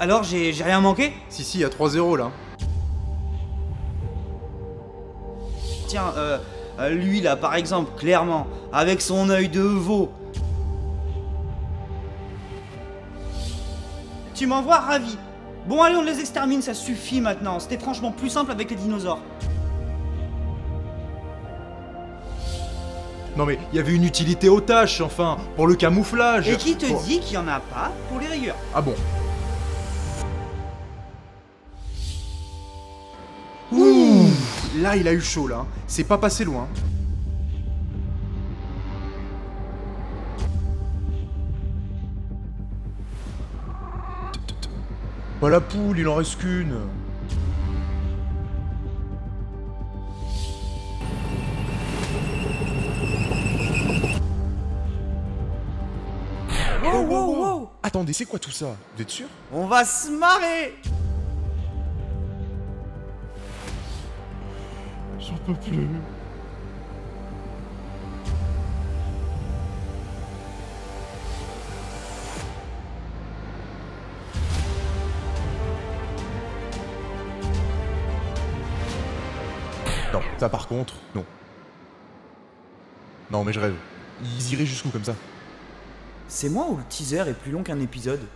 Alors, j'ai rien manqué? Si, si, il y a 3-0 là. Tiens, lui là, par exemple, clairement, avec son œil de veau. Tu m'envoies ravi. Bon, allez, on les extermine, ça suffit maintenant. C'était franchement plus simple avec les dinosaures. Non mais, il y avait une utilité aux tâches, enfin, pour le camouflage. Et qui te dit qu'il n'y en a pas pour les rayures? Ah bon? Ouh! Là, il a eu chaud, là. C'est pas passé loin. Pas la poule, il en reste qu'une. Wow, wow, wow! Attendez, c'est quoi tout ça? Vous êtes sûr? On va se marrer! J'en peux plus. Non, ça par contre, non. Non mais je rêve. Ils iraient jusqu'où comme ça? C'est moi ou le teaser est plus long qu'un épisode?